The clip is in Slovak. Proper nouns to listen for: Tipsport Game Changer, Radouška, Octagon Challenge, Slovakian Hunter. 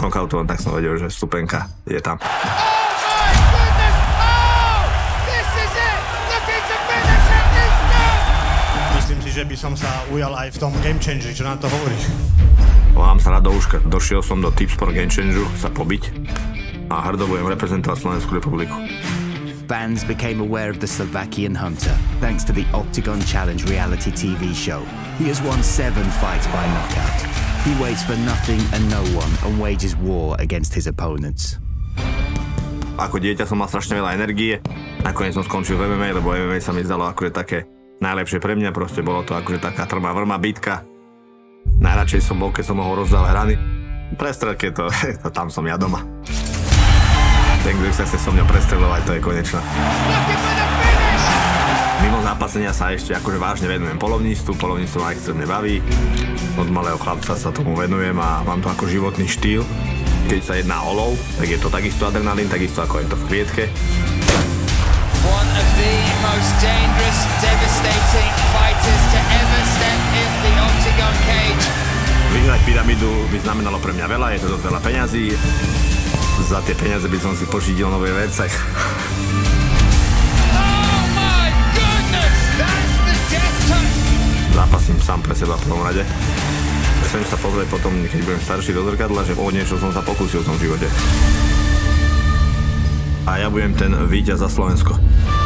k knockoutu, tak som vedel, že stupenka je tam. Myslím si, že by som sa ujal aj v tom Game Changeri, čo nám to hovoríš. Volám sa Radouška, došiel som do Tipsport Game Changeru sa pobiť a hrdo budem reprezentovať Slovenskú republiku. Fans became aware of the Slovakian Hunter thanks to the Octagon Challenge reality TV show. He has won 7 fights by knockout. He waits for nothing and no one and wages war against his opponents. Ako dieťa som mal strašne veľa energie. Nakoniec som skončil v MMA, lebo MMA sa mi zdalo akože také najlepšie pre mňa. Proste bolo to akože taká trma vrma bitka. Najradšej som bol, keď som mohol rozdávať rany. Prestrelke to tam som ja doma. Ten, kto sa chce so mňa prestreľovať, to je konečná. Mimo zápasenia sa ešte akože vážne venujem polovníctvu, polovníctvo ma extrémne baví. Od malého chlapca sa tomu venujem a mám to ako životný štýl. Keď sa jedná o lov, tak je to takisto adrenalín, takisto ako je to v klietke. One of the most dangerous, devastating fighters to ever step in the Octagon cage. Vyhrať pyramidu by znamenalo pre mňa veľa, je to dosť veľa peňazí. Za tie peniaze by som si pošidil nové vece. Oh my goodness, that's the death touch. Zápasím sám pre seba v prvom rade. Chcem sa pozrieť potom, keď budem starší, do zrkadla, že o niečo som sa pokúsil v tom živote. A ja budem ten víťaz za Slovensko.